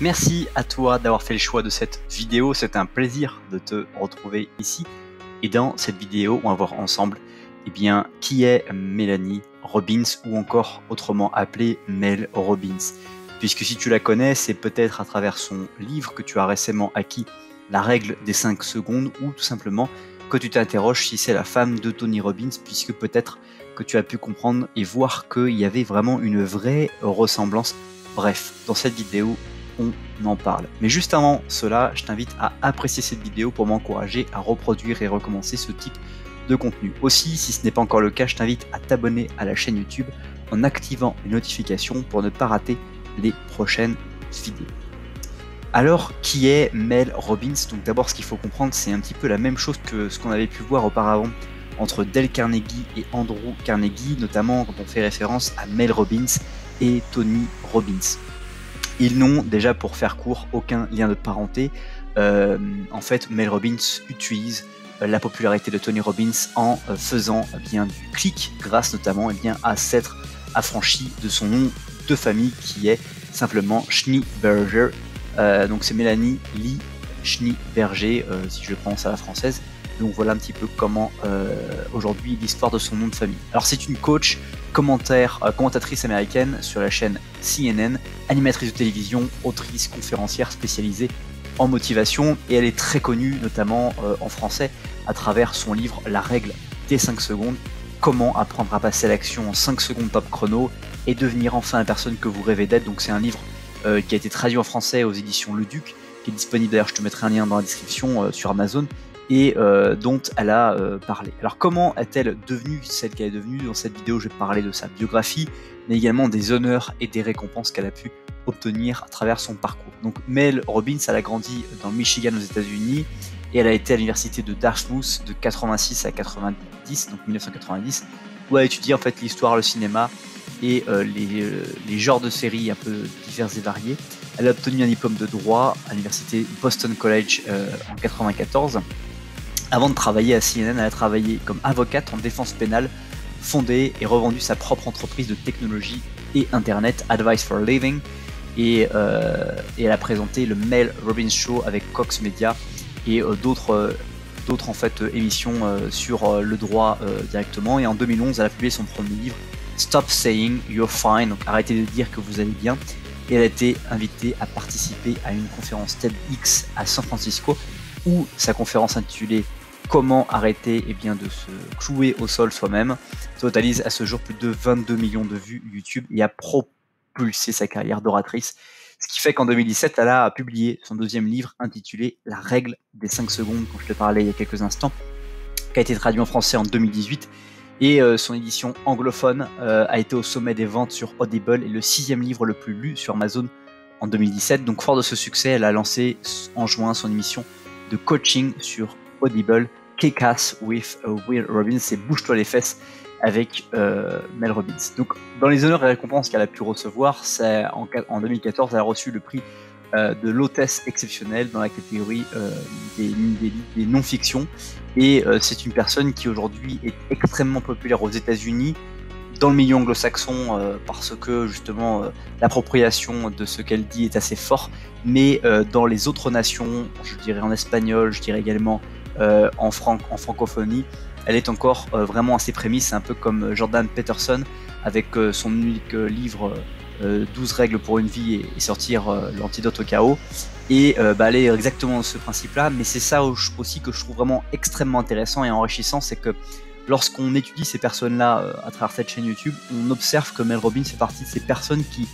Merci à toi d'avoir fait le choix de cette vidéo. C'est un plaisir de te retrouver ici. Et dans cette vidéo, on va voir ensemble qui est Mélanie Robbins, ou encore autrement appelée Mel Robbins. Puisque si tu la connais, c'est peut-être à travers son livre que tu as récemment acquis la règle des 5 secondes, ou tout simplement que tu t'interroges si c'est la femme de Tony Robbins, puisque peut-être que tu as pu comprendre et voir qu'il y avait vraiment une vraie ressemblance. Bref, dans cette vidéo, on en parle. Mais juste avant cela, je t'invite à apprécier cette vidéo pour m'encourager à reproduire et recommencer ce type de contenu. Aussi, si ce n'est pas encore le cas, je t'invite à t'abonner à la chaîne YouTube en activant les notifications pour ne pas rater les prochaines vidéos. Alors, qui est Mel Robbins? Donc d'abord, ce qu'il faut comprendre, c'est un petit peu la même chose que ce qu'on avait pu voir auparavant entre Dale Carnegie et Andrew Carnegie, notamment quand on fait référence à Mel Robbins et Tony Robbins. Ils n'ont déjà, pour faire court, aucun lien de parenté. En fait, Mel Robbins utilise la popularité de Tony Robbins en faisant du clic, grâce notamment à s'être affranchi de son nom de famille qui est simplement Schneeberger. Donc c'est Mélanie Lee Schneeberger, si je pense à la française. Donc voilà un petit peu comment aujourd'hui l'histoire de son nom de famille. Alors c'est une coach, commentatrice américaine sur la chaîne CNN, animatrice de télévision, autrice, conférencière spécialisée en motivation, et elle est très connue notamment en français à travers son livre La règle des 5 secondes, comment apprendre à passer à l'action en 5 secondes top chrono et devenir enfin la personne que vous rêvez d'être. Donc c'est un livre qui a été traduit en français aux éditions Le Duc, qui est disponible, d'ailleurs je te mettrai un lien dans la description sur Amazon, et dont elle a parlé. Alors comment est-elle devenue celle qu'elle est devenue? Dans cette vidéo, je vais parler de sa biographie, mais également des honneurs et des récompenses qu'elle a pu obtenir à travers son parcours. Donc Mel Robbins, elle a grandi dans le Michigan aux États-Unis, et elle a été à l'université de Dartmouth de 86 à 90, donc 1990, où elle a étudié en fait l'histoire, le cinéma et les genres de séries un peu divers et variés. Elle a obtenu un diplôme de droit à l'université Boston College en 94. Avant de travailler à CNN, elle a travaillé comme avocate en défense pénale, fondé et revendu sa propre entreprise de technologie et internet, Advice for Living, et elle a présenté le Mel Robbins Show avec Cox Media et d'autres en fait émissions sur le droit directement. Et en 2011, elle a publié son premier livre, Stop Saying You're Fine, donc arrêtez de dire que vous allez bien. Et elle a été invitée à participer à une conférence TEDx à San Francisco, où sa conférence intitulée Comment arrêter de se clouer au sol soi-même totalise à ce jour plus de 22 millions de vues YouTube et a propulsé sa carrière d'oratrice. Ce qui fait qu'en 2017, elle a publié son deuxième livre intitulé La règle des 5 secondes, dont je te parlais il y a quelques instants, qui a été traduit en français en 2018. Et son édition anglophone a été au sommet des ventes sur Audible et le 6e livre le plus lu sur Amazon en 2017. Donc fort de ce succès, elle a lancé en juin son émission de coaching sur Audible, Kick Ass with Will Robbins, et bouge-toi les fesses avec Mel Robbins. Donc, dans les honneurs et récompenses qu'elle a pu recevoir, en 2014, elle a reçu le prix de l'hôtesse exceptionnelle dans la catégorie des non-fictions. Et c'est une personne qui aujourd'hui est extrêmement populaire aux États-Unis, dans le milieu anglo-saxon, parce que justement l'appropriation de ce qu'elle dit est assez forte, mais dans les autres nations, je dirais en espagnol, je dirais également en francophonie, elle est encore vraiment à ses prémices, un peu comme Jordan Peterson avec son unique livre 12 règles pour une vie et sortir l'antidote au chaos. Et elle est exactement ce principe-là, mais c'est ça aussi que je trouve vraiment extrêmement intéressant et enrichissant, c'est que lorsqu'on étudie ces personnes-là à travers cette chaîne YouTube, on observe que Mel Robbins fait partie de ces personnes qui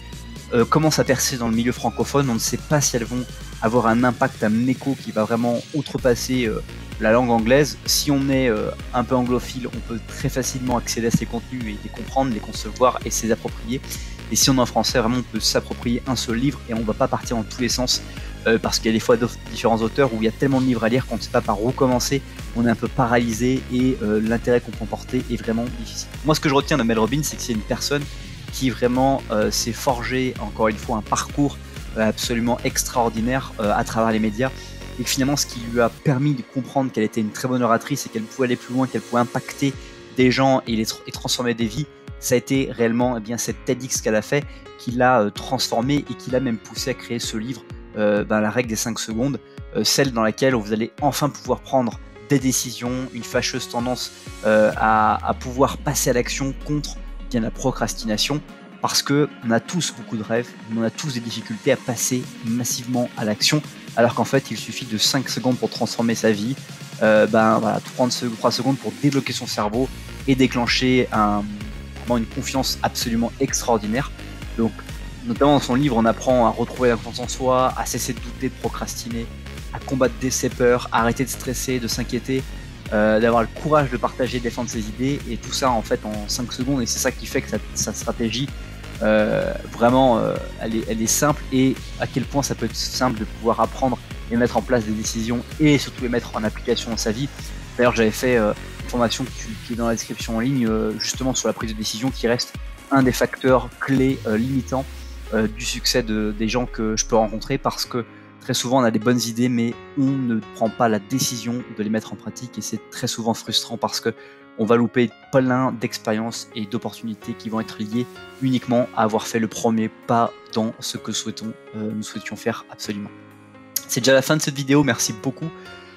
commencent à percer dans le milieu francophone. On ne sait pas si elles vont avoir un impact, un écho qui va vraiment outrepasser la langue anglaise. Si on est un peu anglophile, on peut très facilement accéder à ces contenus et les comprendre, les concevoir et s'y approprier. Et si on est en français, vraiment on peut s'approprier un seul livre et on ne va pas partir dans tous les sens, parce qu'il y a des fois différents auteurs où il y a tellement de livres à lire qu'on ne sait pas par où commencer, on est un peu paralysé, et l'intérêt qu'on peut porter est vraiment difficile. Moi, ce que je retiens de Mel Robbins, c'est que c'est une personne qui vraiment s'est forgée, encore une fois, un parcours absolument extraordinaire à travers les médias, et que finalement ce qui lui a permis de comprendre qu'elle était une très bonne oratrice et qu'elle pouvait aller plus loin, qu'elle pouvait impacter des gens et transformer des vies, ça a été réellement cette TEDx qu'elle a fait, qui l'a transformée et qui l'a même poussée à créer ce livre la règle des 5 secondes, celle dans laquelle vous allez enfin pouvoir prendre des décisions, une fâcheuse tendance à pouvoir passer à l'action contre bien la procrastination, parce qu'on a tous beaucoup de rêves, on a tous des difficultés à passer massivement à l'action, alors qu'en fait il suffit de 5 secondes pour transformer sa vie, 3 secondes pour débloquer son cerveau et déclencher une confiance absolument extraordinaire. Donc notamment dans son livre, on apprend à retrouver la confiance en soi, à cesser de douter, de procrastiner, à combattre ses peurs, à arrêter de stresser, de s'inquiéter, d'avoir le courage de partager, de défendre ses idées, et tout ça en fait en 5 secondes. Et c'est ça qui fait que sa stratégie, elle est simple, et à quel point ça peut être simple de pouvoir apprendre et mettre en place des décisions et surtout les mettre en application dans sa vie. D'ailleurs, j'avais fait une formation qui est dans la description en ligne, justement sur la prise de décision, qui reste un des facteurs clés limitants du succès des gens que je peux rencontrer, parce que très souvent on a des bonnes idées mais on ne prend pas la décision de les mettre en pratique, et c'est très souvent frustrant parce que on va louper plein d'expériences et d'opportunités qui vont être liées uniquement à avoir fait le premier pas dans ce que nous souhaitions faire absolument. C'est déjà la fin de cette vidéo, merci beaucoup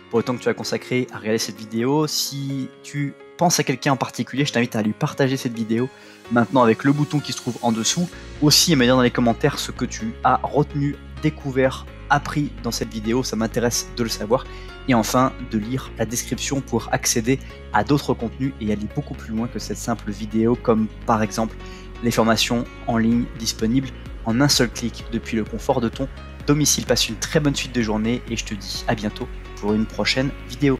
pour le temps que tu as consacré à regarder cette vidéo. Si tu penses à quelqu'un en particulier, je t'invite à lui partager cette vidéo maintenant avec le bouton qui se trouve en dessous. Aussi, à me dire dans les commentaires ce que tu as retenu, découvert, appris dans cette vidéo, ça m'intéresse de le savoir. Et enfin, de lire la description pour accéder à d'autres contenus et aller beaucoup plus loin que cette simple vidéo, comme par exemple les formations en ligne disponibles en un seul clic depuis le confort de ton domicile. Passe une très bonne suite de journée et je te dis à bientôt pour une prochaine vidéo.